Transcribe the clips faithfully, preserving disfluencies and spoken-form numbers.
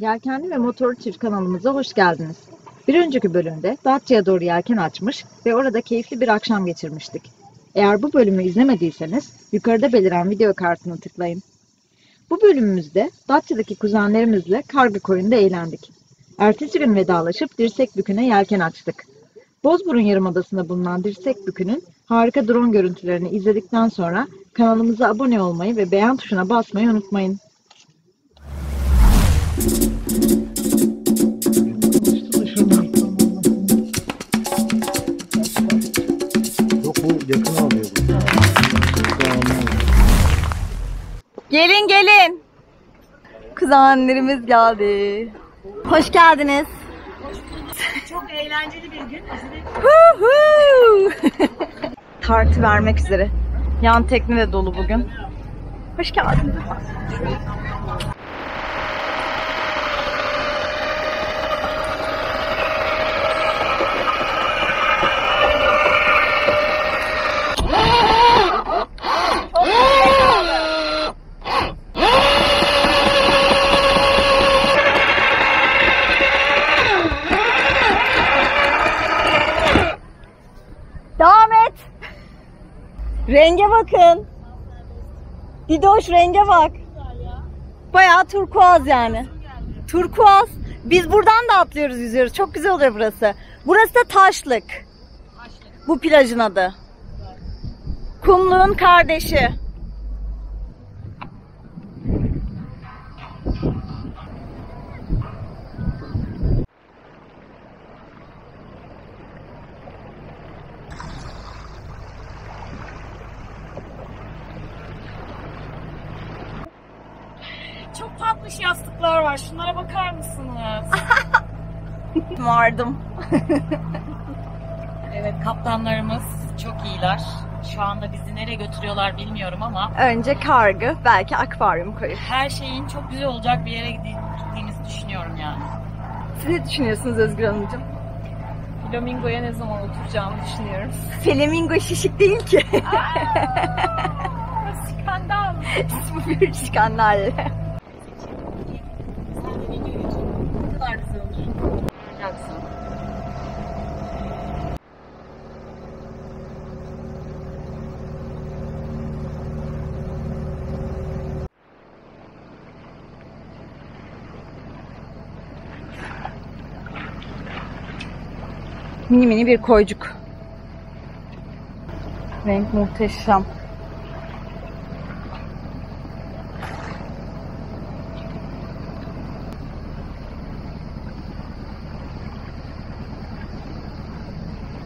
Yelkenli ve Motorlu Çift kanalımıza hoş geldiniz. Bir önceki bölümde Datça'ya doğru yelken açmış ve orada keyifli bir akşam geçirmiştik. Eğer bu bölümü izlemediyseniz yukarıda beliren video kartını tıklayın. Bu bölümümüzde Datça'daki kuzenlerimizle Kargı koyunda eğlendik. Ertesi gün vedalaşıp Dirsek Bükü'ne yelken açtık. Bozburun Yarımadası'nda bulunan Dirsek Bükü'nün harika drone görüntülerini izledikten sonra kanalımıza abone olmayı ve beğen tuşuna basmayı unutmayın. Gelin gelin. Kuzenlerimiz geldi. Hoş geldiniz. Çok eğlenceli bir gün. Parti vermek üzere. Yan tekne de dolu bugün. Hoş geldiniz. Renge bakın. Hidroş renge bak. Bayağı turkuaz yani. Turkuaz. Biz buradan da atlıyoruz, yüzüyoruz. Çok güzel oluyor burası. Burası da Taşlık. Bu plajın adı. Kumluğun kardeşi. Çok tatlış yastıklar var. Şunlara bakar mısınız? Vardım. Evet, kaptanlarımız çok iyiler. Şu anda bizi nereye götürüyorlar bilmiyorum ama. Önce Kargı, belki akvaryum koyup. Her şeyin çok güzel olacak bir yere gittiğimizi düşünüyorum yani. Siz ne düşünüyorsunuz Özgür Hanımcığım? Flamingo'ya ne zaman oturacağımı düşünüyorum. Flamingo şişik değil ki. Aa, skandal. Bir skandal. Mini mini bir koycuk. Renk muhteşem.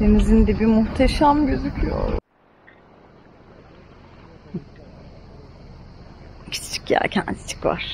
Denizin dibi muhteşem gözüküyor. Küçük yelkencik var.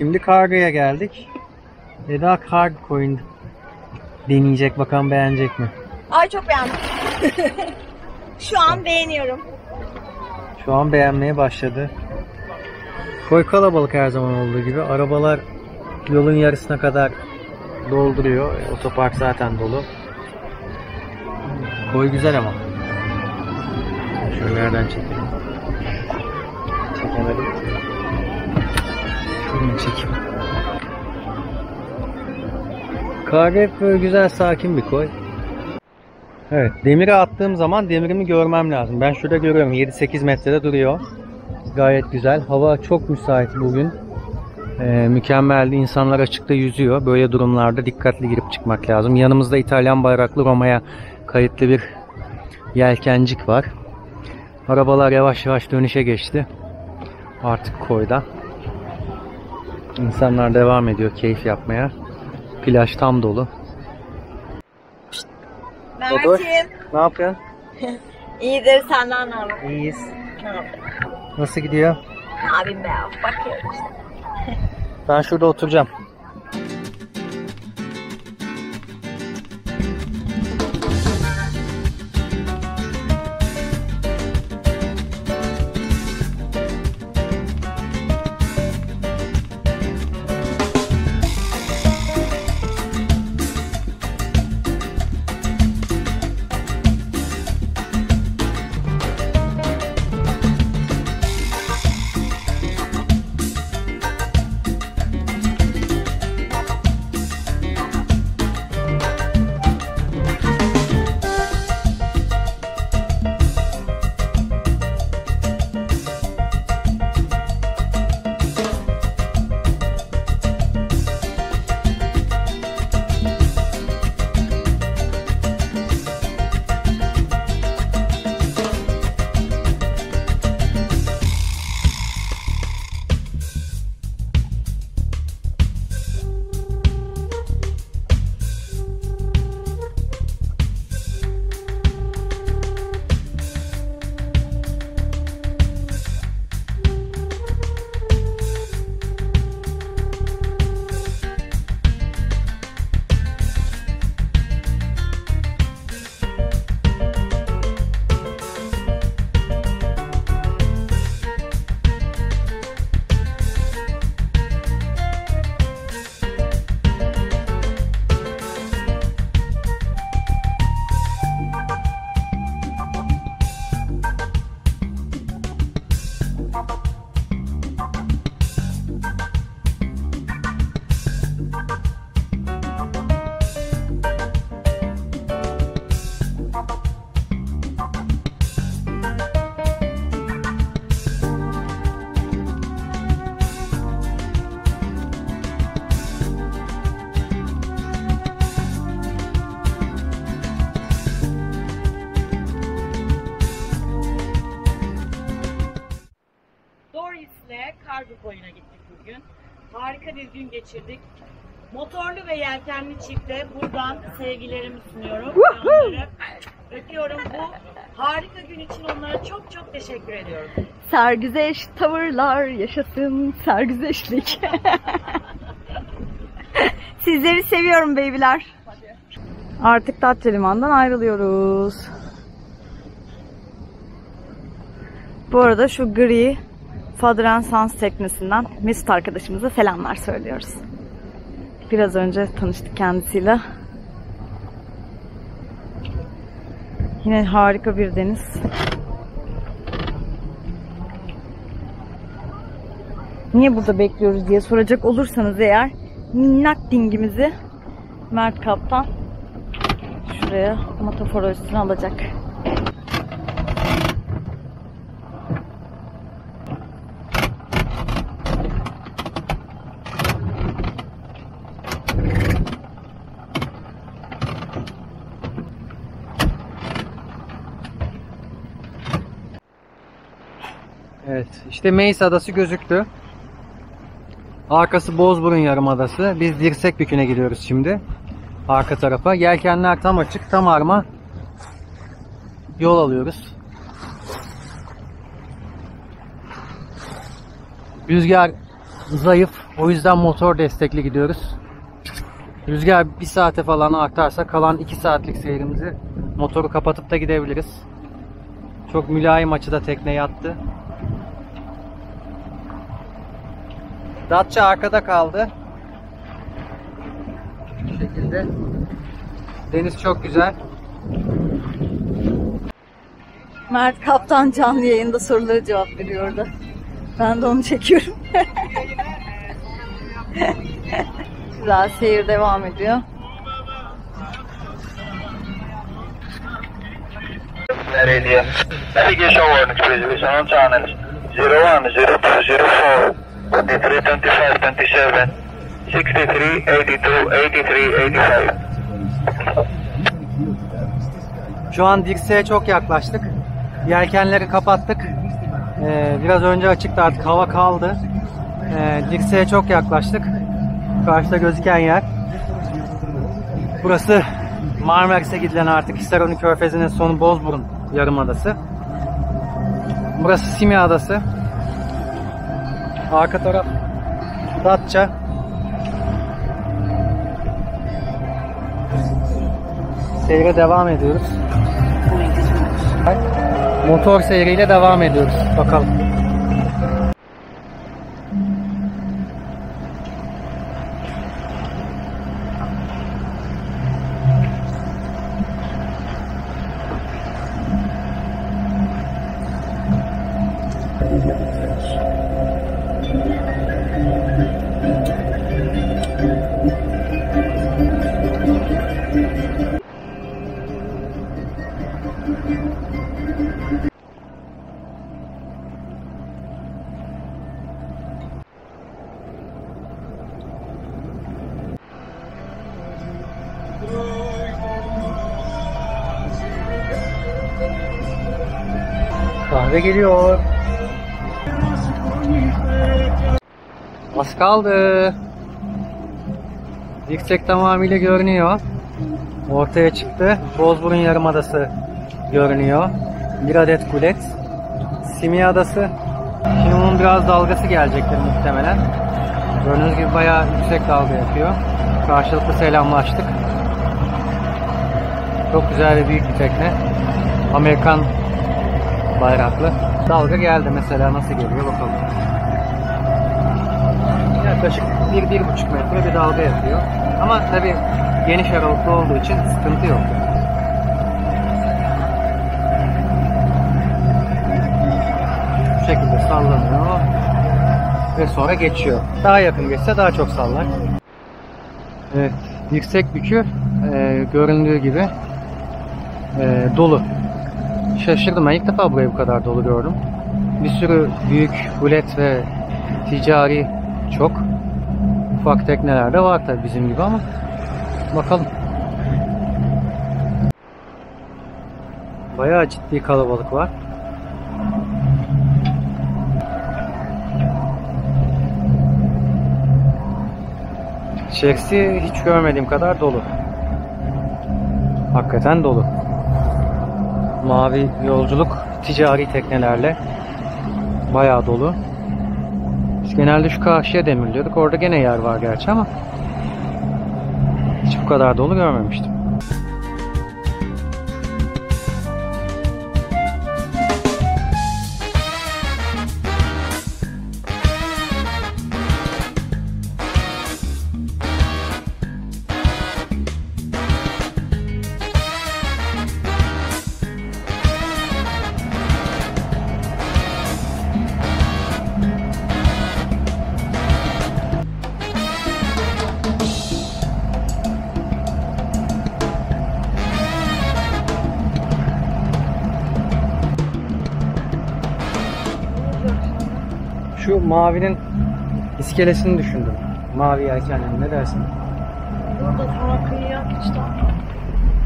Şimdi Kargı'ya geldik. Eda Kargı koyun deneyecek, bakalım beğenecek mi? Ay çok beğendim. Şu an beğeniyorum. Şu an beğenmeye başladı. Koy kalabalık her zaman olduğu gibi. Arabalar yolun yarısına kadar dolduruyor. Otopark zaten dolu. Koy güzel ama. Şöyle nereden çekelim? Çekemedim. Şuradan çekeyim. Kargı hep böyle güzel, sakin bir koy. Evet, demire attığım zaman demirimi görmem lazım. Ben şurada görüyorum, yedi sekiz metrede duruyor. Gayet güzel. Hava çok müsait bugün. Ee, mükemmel. İnsanlar açıkta yüzüyor. Böyle durumlarda dikkatli girip çıkmak lazım. Yanımızda İtalyan bayraklı Roma'ya kayıtlı bir yelkencik var. Arabalar yavaş yavaş dönüşe geçti. Artık koyda. İnsanlar devam ediyor keyif yapmaya. Plaj tam dolu. Mert'im. Ne yapıyorsun? İyidir, senden ne olur? İyiyiz. Ne yapıyorsun? Nasıl gidiyor? Abim be, bakıyorum işte. Ben şurada oturacağım. Harika bir gün geçirdik. Motorlu ve yelkenli çifte buradan sevgilerimi sunuyorum. Onları öpüyorum. Bu harika gün için onlara çok çok teşekkür ediyorum. Sergüzeş tavırlar yaşasın, sergüzeşlik. Sizleri seviyorum beybiler. Hadi. Artık Datça Limanı'ndan ayrılıyoruz. Bu arada şu gri Father and Sons teknesinden Mesut arkadaşımıza selamlar söylüyoruz. Biraz önce tanıştık kendisiyle. Yine harika bir deniz. Niye burada bekliyoruz diye soracak olursanız eğer, minnak dingimizi Mert Kaptan şuraya matafora üstüne alacak. Evet, işte Meis Adası gözüktü. Arkası Bozburun Yarımadası. Biz Dirsek Bükü'ne gidiyoruz şimdi. Arka tarafa. Yelkenler tam açık, tam arma. Yol alıyoruz. Rüzgar zayıf, O yüzden motor destekli gidiyoruz. Rüzgar bir saate falan artarsa kalan iki saatlik seyrimizi motoru kapatıp da gidebiliriz. Çok mülayim açıda tekne yattı. Datça arkada kaldı. Bu şekilde. Deniz çok güzel. Mert Kaptan canlı yayında sorulara cevap veriyordu. Ben de onu çekiyorum. Güzel seyir devam ediyor. Nereye? Navigation warning please. On channel zero one zero two zero four twenty-three twenty-five twenty-seven sixty-three eighty-two eighty-three eighty-five. Şu an Dirsek'e çok yaklaştık. Yelkenleri kapattık. Ee, biraz önce açıktı, artık hava kaldı. Ee, Dirsek'e çok yaklaştık. Karşıda gözüken yer. Burası Marmaris'e gidilen artık Hisarönü Körfezi'nin sonu Bozburun Yarımadası. Burası Simi Adası. Arka taraf Datça. Seyre devam ediyoruz. Motor seyriyle devam ediyoruz. Bakalım. Kahve geliyor. Az kaldı. Dirsek tamamıyla görünüyor. Ortaya çıktı. Bozburun Yarımadası görünüyor. Bir adet kulet. Simi Adası. Şimdi onun biraz dalgası gelecektir muhtemelen. Gördüğünüz gibi bayağı yüksek dalga yapıyor. Karşılıklı selamlaştık. Çok güzel ve büyük bir tekne. Amerikan bayraklı. Dalga geldi mesela, nasıl geliyor bakalım. Yaklaşık bir bir buçuk metre bir dalga yapıyor. Ama tabii geniş aralıklı olduğu için sıkıntı yok. Bu şekilde sallanıyor ve sonra geçiyor. Daha yakın geçse daha çok sallar. Evet, Dirsek Bükü e, göründüğü gibi e, dolu. Şaşırdım, ben ilk defa burayı bu kadar dolu gördüm. Bir sürü büyük hulet ve ticari çok. Ufak tekneler de var tabi bizim gibi ama bakalım. Bayağı ciddi kalabalık var. İçerisi hiç görmediğim kadar dolu. Hakikaten dolu. Mavi yolculuk ticari teknelerle bayağı dolu. Biz genelde şu karşıya demirliyorduk. Orada gene yer var gerçi ama hiç bu kadar dolu görmemiştim. Şu mavinin iskelesini düşündüm. Mavi yelkenli, ne dersin? Orada sonra kıyı yok işte.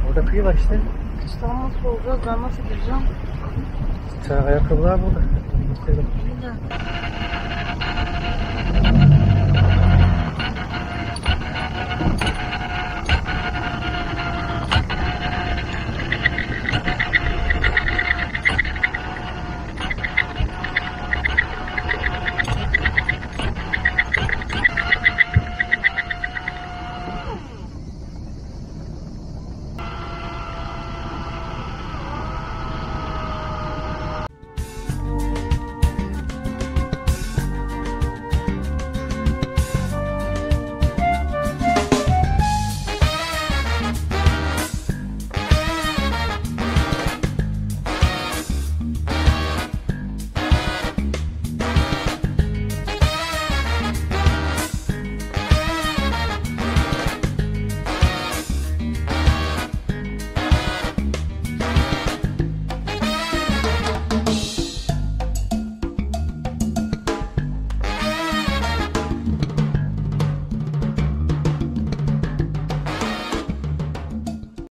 Orada kıyı var işte. Kıştan nasıl olacağız? Ben nasıl gireceğim? Ayakkabılar burada.